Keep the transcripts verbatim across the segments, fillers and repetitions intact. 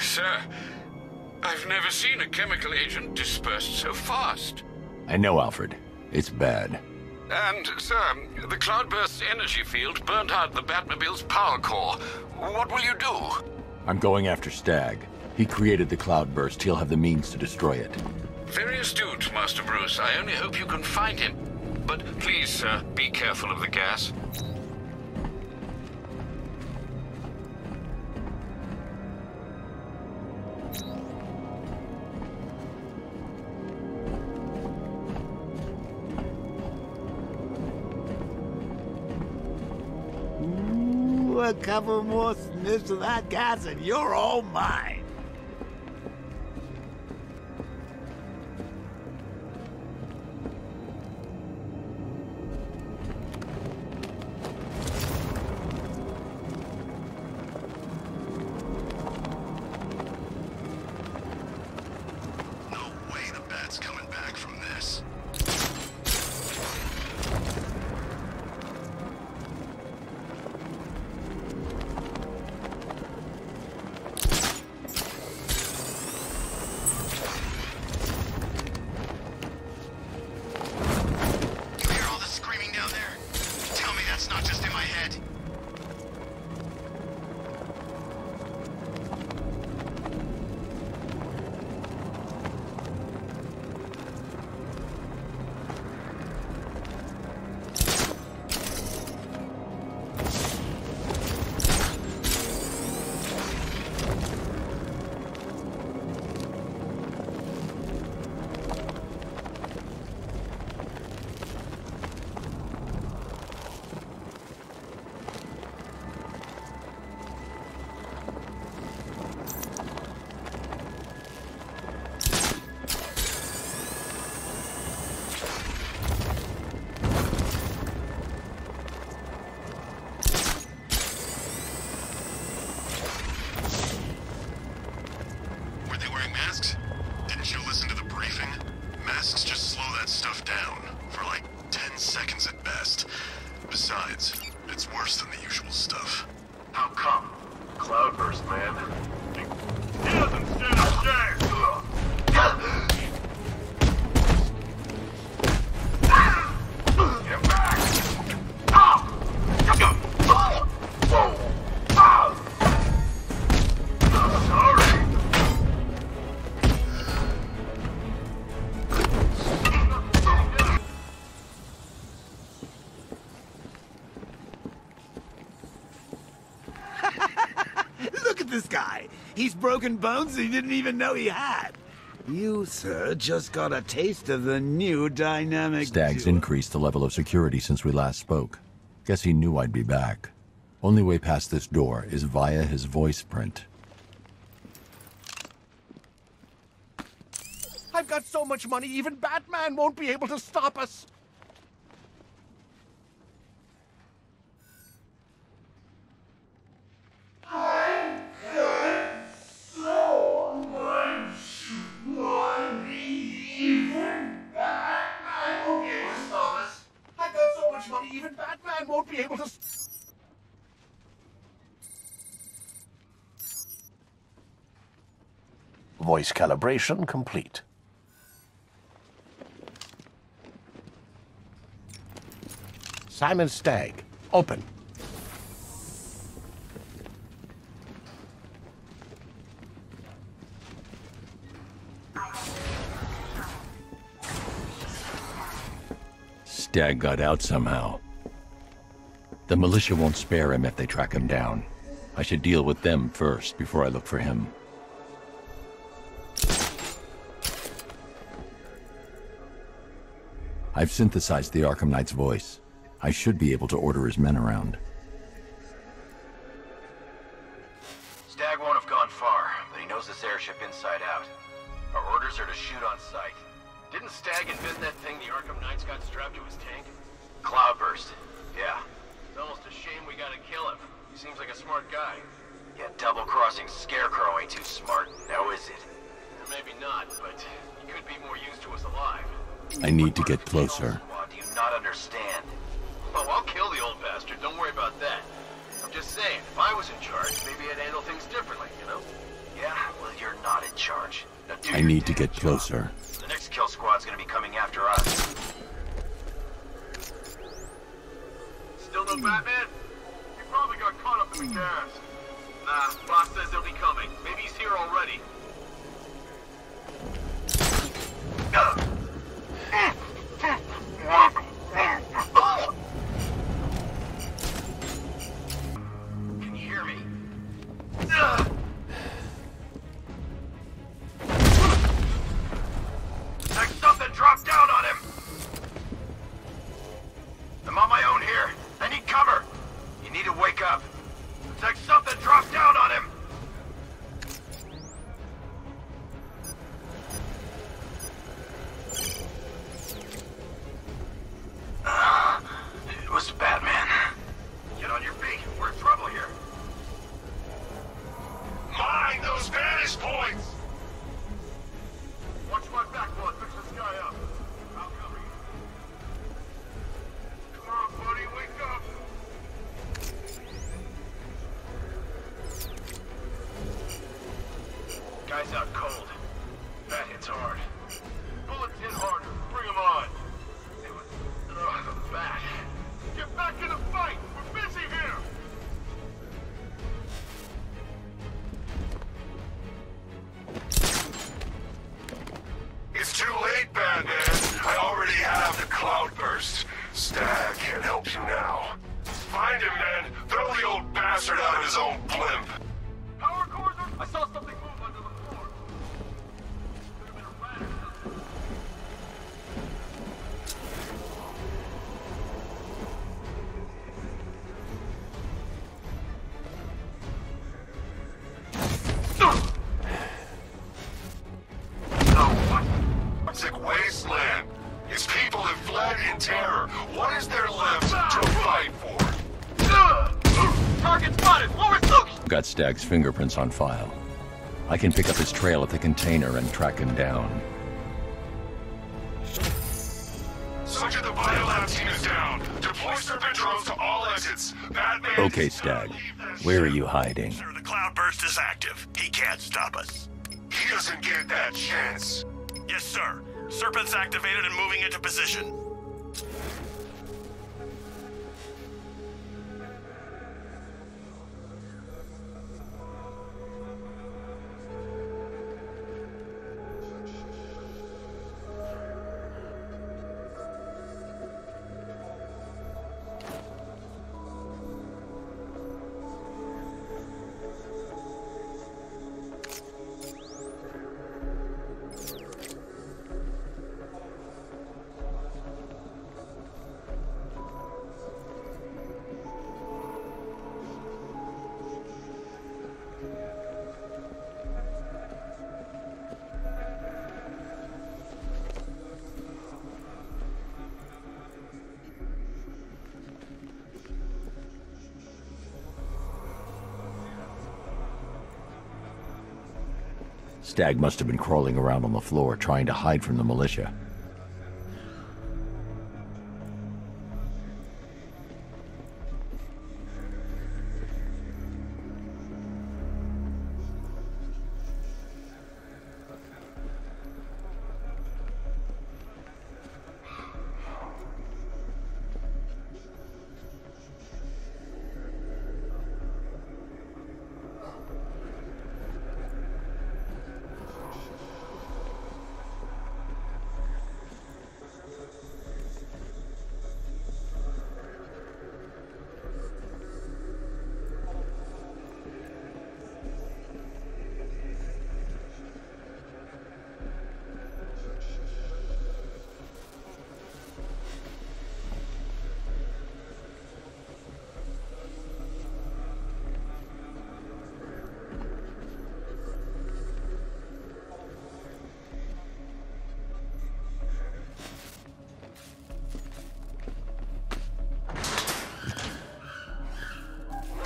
Sir, I've never seen a chemical agent dispersed so fast. I know, Alfred. It's bad. And, sir, the Cloudburst's energy field burnt out the Batmobile's power core. What will you do? I'm going after Stagg. He created the Cloudburst. He'll have the means to destroy it. Very astute, Master Bruce. I only hope you can find him. But please, sir, be careful of the gas. Ooh, a couple more sniffs of that gas and you're all mine. He's broken bones he didn't even know he had. You, sir, just got a taste of the new dynamic. Stagg's increased the level of security since we last spoke. Guess he knew I'd be back. Only way past this door is via his voice print. I've got so much money, even Batman won't be able to stop us. Even Batman won't be able to... Voice calibration complete. Simon Stagg, open. Stagg got out somehow. The militia won't spare him if they track him down. I should deal with them first before I look for him. I've synthesized the Arkham Knight's voice. I should be able to order his men around. Stagg won't have gone far, but he knows this airship inside out. Our orders are to shoot on sight. Didn't Stagg invent that thing the Arkham Knight's got strapped to his tank? Cloudburst. Yeah. It's almost a shame we gotta kill him. He seems like a smart guy. Yeah, double-crossing Scarecrow ain't too smart, now is it? Maybe not, but he could be more used to us alive. I need to get closer. Do you not understand? Oh, I'll kill the old bastard, don't worry about that. I'm just saying, if I was in charge, maybe I'd handle things differently, you know? Yeah, I need to get closer. The next kill squad's gonna be coming after us. Still no Batman? He probably got caught up in the gas. Nah, boss says he'll be coming. Maybe he's here already. Can you hear me? That stuff that dropped down on him! I'm on my own here. I need cover. You need to wake up. That stuff that dropped down on him! Got Stagg's fingerprints on file. I can pick up his trail at the container and track him down. Sergeant, the biolab team is down. Deploy serpent drones to all exits. Batman. Okay, Stagg. Where are you hiding? Sir, the Cloudburst is active. He can't stop us. He doesn't get that chance. Yes, sir. Serpent's activated and moving into position. Stagg must have been crawling around on the floor, trying to hide from the militia.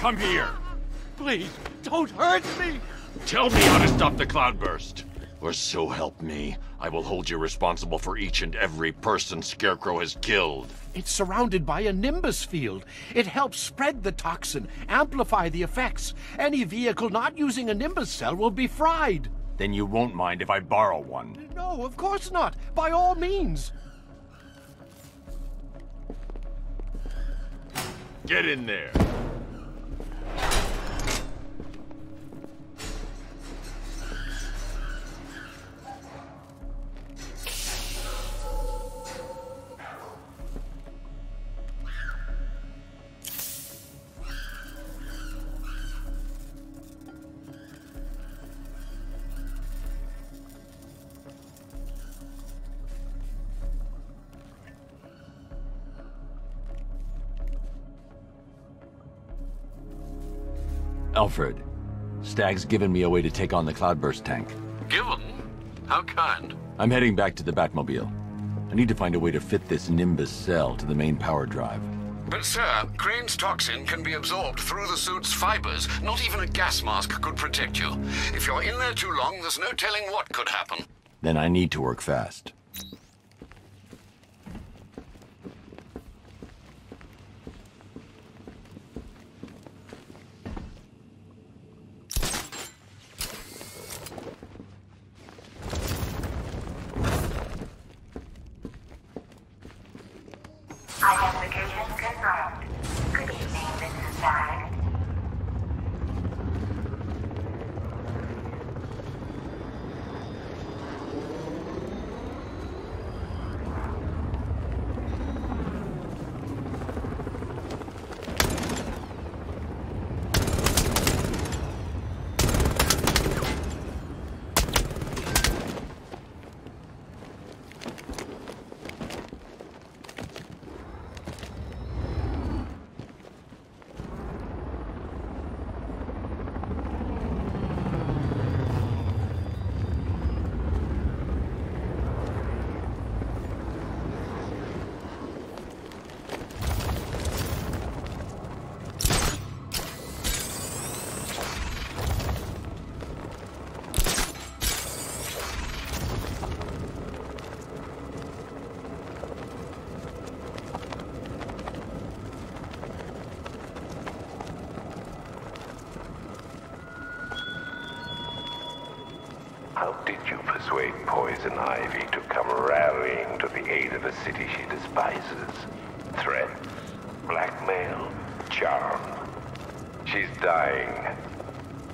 Come here! Please, don't hurt me! Tell me how to stop the Cloudburst! Or so help me, I will hold you responsible for each and every person Scarecrow has killed. It's surrounded by a Nimbus field. It helps spread the toxin, amplify the effects. Any vehicle not using a Nimbus cell will be fried. Then you won't mind if I borrow one. No, of course not. By all means. Get in there. Alfred, Stagg's given me a way to take on the Cloudburst tank. Given? How kind. I'm heading back to the Batmobile. I need to find a way to fit this Nimbus cell to the main power drive. But sir, Crane's toxin can be absorbed through the suit's fibers. Not even a gas mask could protect you. If you're in there too long, there's no telling what could happen. Then I need to work fast. Persuade Poison Ivy to come rallying to the aid of a city she despises. Threat, blackmail, charm. She's dying.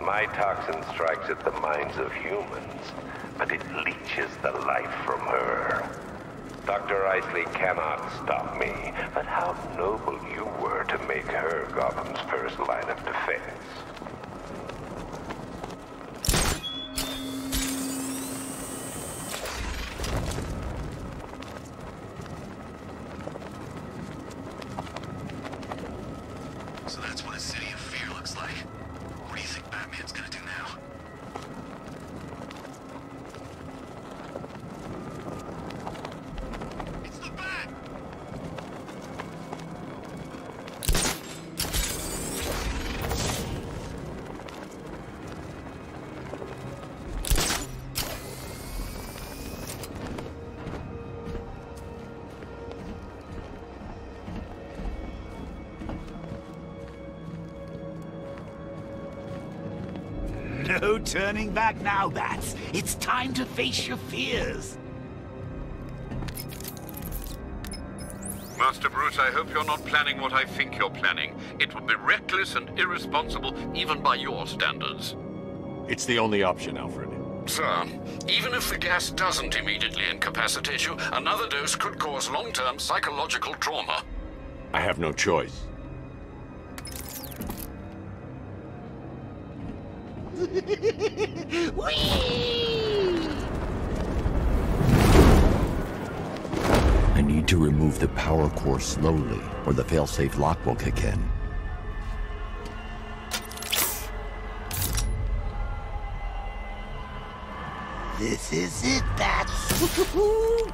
My toxin strikes at the minds of humans, but it leeches the life from her. Doctor Isley cannot stop me, but how noble you were to make her Gotham's first line of defense. No turning back now, Bats. It's time to face your fears. Master Bruce, I hope you're not planning what I think you're planning. It would be reckless and irresponsible, even by your standards. It's the only option, Alfred. Sir, even if the gas doesn't immediately incapacitate you, another dose could cause long-term psychological trauma. I have no choice. I need to remove the power core slowly, or the failsafe lock will kick in. This is it, Bats!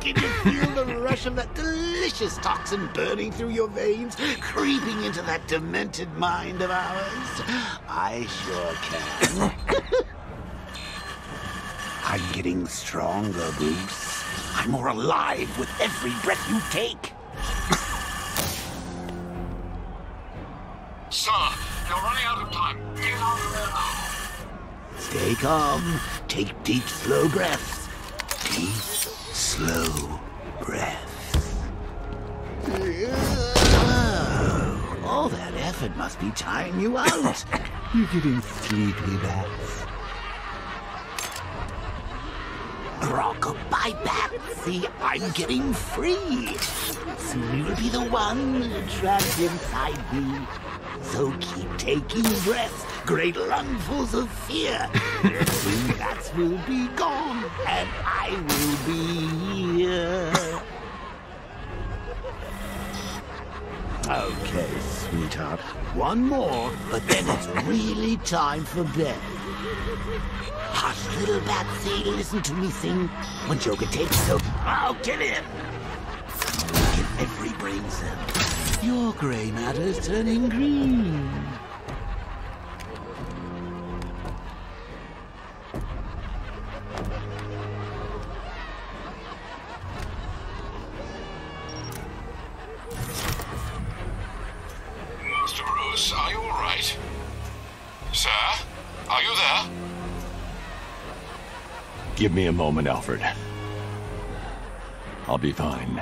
Can you feel the rush of that delicious toxin burning through your veins, creeping into that demented mind of ours? I sure can. I'm getting stronger, Bruce. I'm more alive with every breath you take. Sir, you're running out of time. Get on the road. Stay Stay calm. Take deep, slow breaths. Deep, slow breaths. Oh, all that effort must be tiring you out. You're getting sleepy, Bats. Rock-a-bye, Batsy. I'm getting free. Soon you'll be the one trapped inside me. So keep taking breaths, great lungfuls of fear. Soon Bats will be gone, and I will be here. Okay, sweetheart. One more, but then it's really time for bed. Hush, little Batsy, listen to me sing. When Joker takes over, I'll get him. I'll get every brain cell. Your grey matter's turning green. Give me a moment, Alfred. I'll be fine.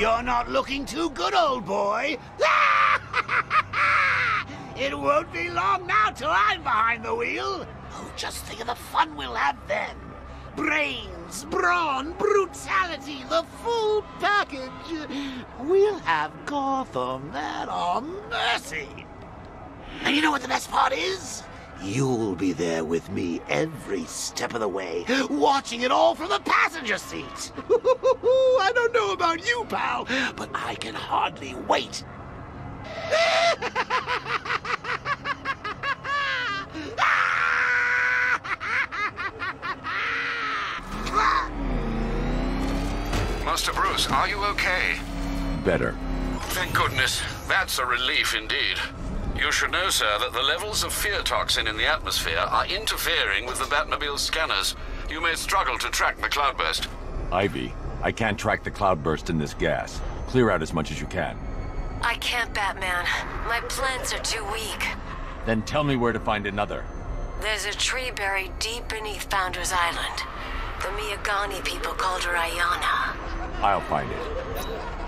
You're not looking too good, old boy. It won't be long now till I'm behind the wheel. Oh, just think of the fun we'll have then. Brains, brawn, brutality, the full package. We'll have Gotham at our mercy. And you know what the best part is? You'll be there with me every step of the way, watching it all from the passenger seat. I don't know about you, pal, but I can hardly wait. Master Bruce, are you okay? Better. Thank goodness. That's a relief indeed. You should know, sir, that the levels of fear toxin in the atmosphere are interfering with the Batmobile scanners. You may struggle to track the Cloudburst. Ivy, I can't track the Cloudburst in this gas. Clear out as much as you can. I can't, Batman. My plants are too weak. Then tell me where to find another. There's a tree buried deep beneath Founder's Island. The Miyagani people called her Ayana. I'll find it.